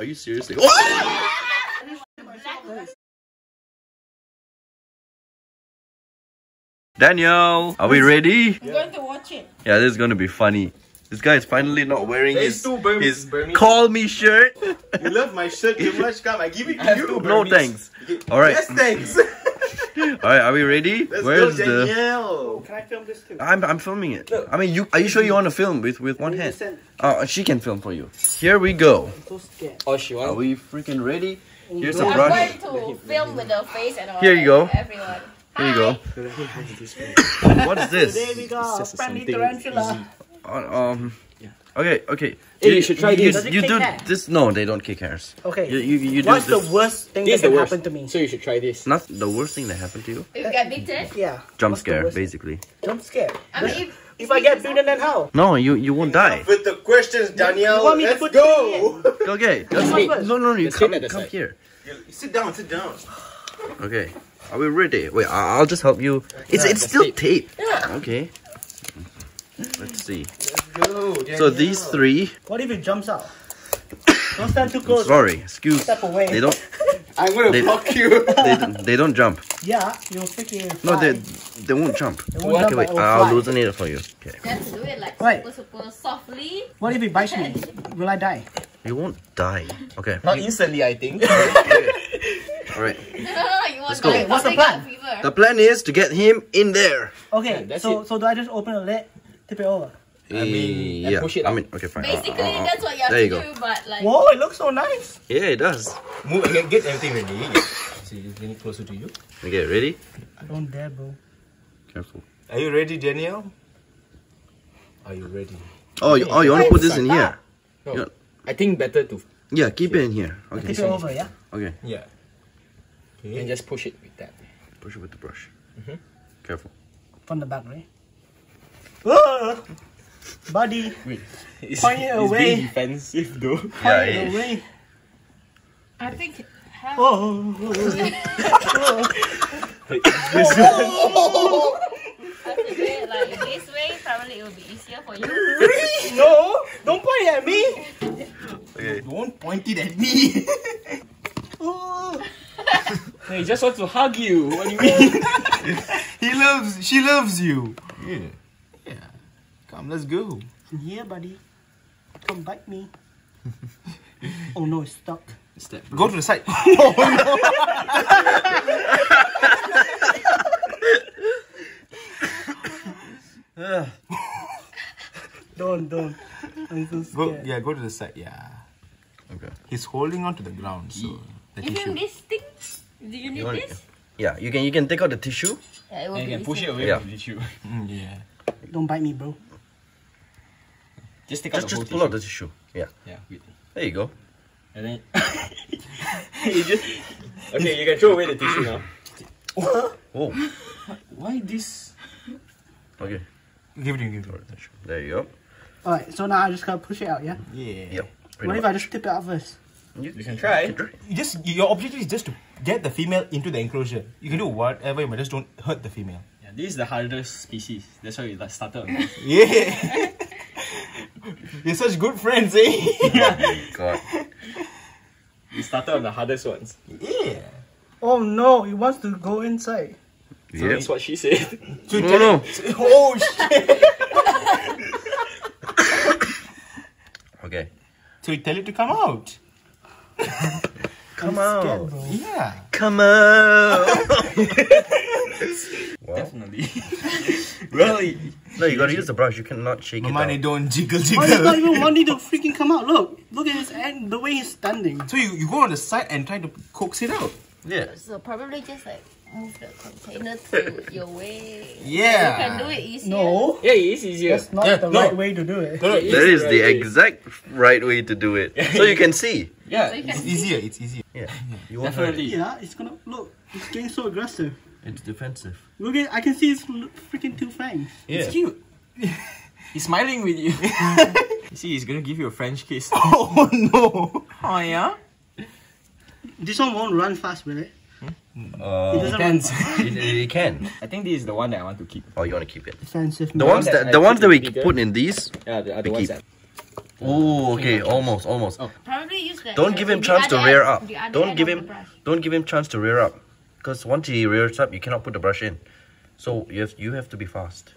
Are you seriously? Daniel, are we ready? I'm going to watch it. Yeah, this is going to be funny. This guy is finally not wearing his call me shirt. You love my shirt too much, come. I give it to you. No thanks. All right. Yes, thanks. All right, are we ready? Where's the? Oh, can I film this too? I'm filming it. Look, I mean, you are you sure you want to film with one hand? Oh, she can film for you. Here we go. I'm so scared. Oh, she wants. Are we freaking ready? Here's a brush. I'm going to film with her face and all. Here you go. Everyone. Here you go. What is this? There we go. Friendly tarantula. Okay, okay. Hey, you should try this. You do this. No, they don't kick hairs. Okay. You do. What's this. The worst thing this that can happen to me? So you should try this. Not the worst thing that happened to you. If you get bitten? Yeah. Jump scare, basically. Jump scare. I mean, if I get bitten, then how? No, you won't die. With the questions, Daniel. Let's go. Okay. No, you come here. Sit down. Sit down. Okay. Are we ready? Wait, I'll just help you. It's still tape. Yeah. Okay. Let's see. Go, so these three. What if it jumps out? Don't stand too close. I'm sorry, excuse. Step away. They don't. I'm gonna block you. They don't jump. Yeah, you'll freaking. Fly. No, they won't jump. They won't jump, wait. I'll loosen it for you. Okay. Let's do it like super softly. What if it bites me? Will I die? You won't die. Okay. Not instantly, I think. All right. Let's go. What's the plan? The plan is to get him in there. Okay. Yeah, so do I just open a lid? Tip it over. I mean, yeah. Push it up. I mean, okay, fine. Basically, that's what you have to do, but like. Whoa, it looks so nice. Yeah, it does. Move and get everything ready. See, it's getting closer to you. Okay, ready? I don't dare, bro. Careful. Are you ready, Danielle? Are you ready? Oh, okay. You want to put this in here? No, you know, I think better to. Yeah, keep it in here. Okay. Tip it over, yeah. Okay. Yeah. Okay. And just push it with that. Push it with the brush. Mm-hmm. Careful. From the back, right? Oh, buddy, wait, point it away. Being defensive though. Point it away. I think. Oh. Like this way, probably it will be easier for you. No, don't point it at me. Okay. Don't point it at me. Oh. He just wants to hug you. What do you mean? She loves you. Yeah. Come, let's go. Yeah, buddy. Come bite me. Oh no, it's stuck. It's that go to the side. Oh no! Don't. I'm so scared. Go to the side. Yeah. Okay. He's holding on to the ground, so. Even this thing? Do you need this? Yeah, you can take out the tissue. Yeah, it will be easy. Push it away from the tissue. Yeah. Don't bite me, bro. Just take out the pull out the tissue. Yeah. Yeah. There you go. And then you just okay. You can throw away the tissue now. Oh. Why this? Okay. Give it. There you go. All right. So now I just gotta push it out. Yeah. Yeah. What if I just tip it out first? You can try. Your objective is just to get the female into the enclosure. You can do whatever, but just don't hurt the female. Yeah. This is the hardest species. That's why we started. Yeah. You're such good friends, eh? Oh God. We started on the hardest ones. Yeah. Oh no, he wants to go inside. So that's what she said. No. Oh shit. Okay. So you tell it to come out. Come out. Yeah. Come out. Wow. Definitely. Really? No, you gotta use the brush. You cannot shake it. Mamane, don't jiggle. Oh, he's not even wanting to freaking come out. Look at his hand. The way he's standing. So you go on the side and try to coax it out. Yeah. So probably just like move the container to your way. Yeah. You can do it easier. No. Yeah, it is easier. That's not the right way to do it. No, that is the exact right way to do it. So you can see. Yeah, it's easier. It's easier. Yeah. You won't hurt it. Yeah, it's gonna look. It's getting so aggressive. It's defensive. Look at, I can see his freaking two fangs. Yeah. It's cute. He's smiling with you. You see, he's gonna give you a French kiss. Oh no! Oh yeah? This one won't run fast, will it? It can. I think this is the one that I want to keep. Oh, you want to keep it? Defensive. The ones that we put in these. Yeah, the ones that. Oh, okay, almost. Probably use that. Don't give him chance to rear up. Don't give him chance to rear up. Because once he rears up, you cannot put the brush in. So you have to be fast.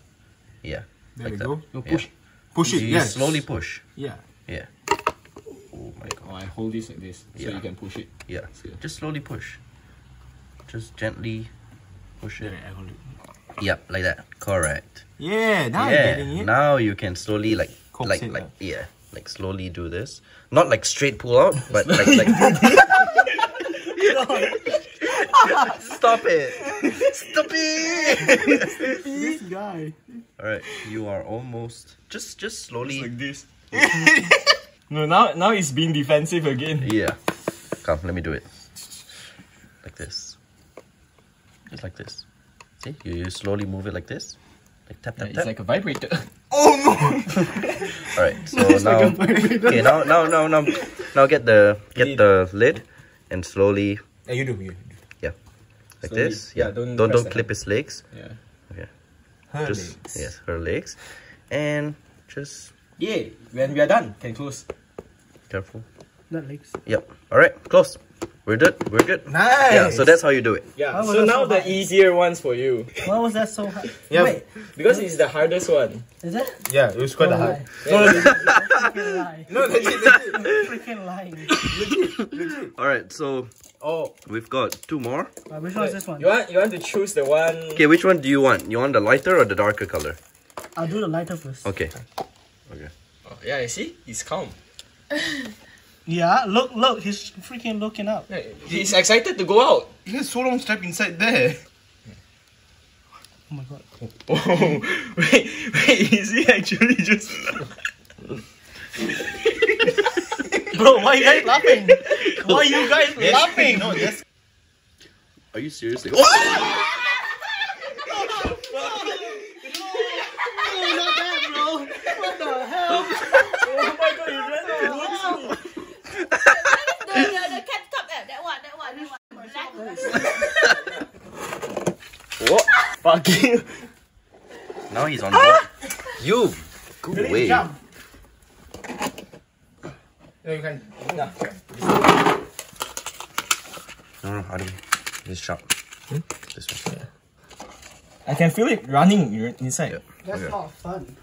Yeah. There like we go. No, push. Yeah. Push it. Yes. Slowly push. Yeah. Yeah. Oh my god. Oh, I hold this like this so you can push it. Yeah. So. Just slowly push. Just gently push it. I hold it. Yep, like that. Correct. Yeah. Now you're getting it. Now you can slowly like slowly do this. Not like straight pull out, but like. Stop it! Stop it! This guy. Alright, you are almost just slowly like this. No, now he's being defensive again. Yeah. Come, let me do it. Like this. Just like this. See? You slowly move it like this. Like tap, tap, tap. It's like a vibrator. Oh no! Alright, so now like okay, now get the lid and slowly. Yeah, you do. Yeah. Like slowly, this. Yeah. Don't clip his legs. Yeah. Okay. Her legs. And just when we are done, can close. Careful. Not legs. Yep. Alright, close. We're good. Nice. Yeah, so that's how you do it. Yeah. So now the easier ones for you. Why was that so hard? Yeah. Wait. Because it's the hardest one. Is it? Yeah, it was quite hard. No, freaking lying. Alright, so we've got two more. Which one is this one? You want to choose the one. Okay, which one do you want? You want the lighter or the darker color? I'll do the lighter first. Okay. Oh, yeah, you see? He's calm. Yeah, look, he's freaking looking up. Yeah, he's excited to go out. He has so long stepped inside there. Oh my god. Oh, wait, is he actually just... Bro, why are you guys laughing? Why are you guys laughing? No, yes. Are you seriously? Oh! Fuck you. Now he's on board. You go away. Jump. No, you can. No, how do you? Just jump. This one. Yeah. I can feel it running inside. Yeah. That's not fun.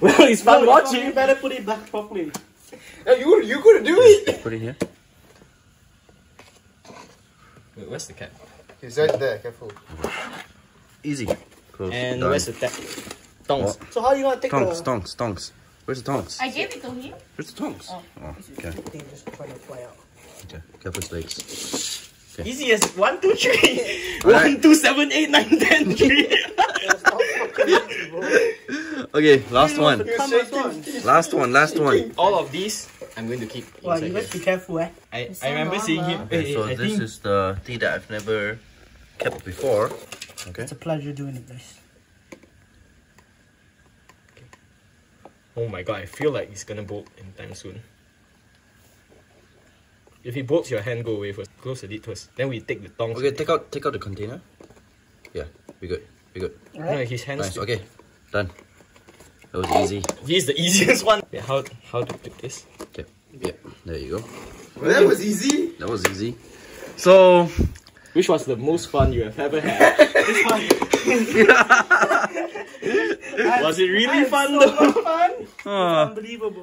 Well, it's fun watching. You better put it back properly. No, you couldn't do it. Put it here. Wait, where's the cat? He's right there, careful. Easy. Close. And done. Where's the tongs? What? So how do you want to take the... Tongs. Where's the tongs? I gave it to him. Where's the tongs? Oh okay. Just trying to fly out. Okay, careful legs. Okay. Easy as 1, 2, 3. 1, 2, 7, 8, 9, 10, 3. Okay, last one. All of these, I'm going to keep inside. Wow, you must be careful, eh? I remember seeing him. Okay, so this is the tea that I've never kept before. Okay. It's a pleasure doing it, guys. Okay. Oh my god, I feel like he's gonna bolt anytime soon. If he bolts, your hand go away first. Close the lid first. Then we take the tongs. Okay, take out the container. Yeah, we're good. Right. No, his hands. Nice. Okay, done. That was easy. He's the easiest one. Yeah, how to do this? Okay, yeah, there you go. Well, that was easy. So. Which was the most fun you have ever had? This one. Was it really fun though? So much fun. Unbelievable.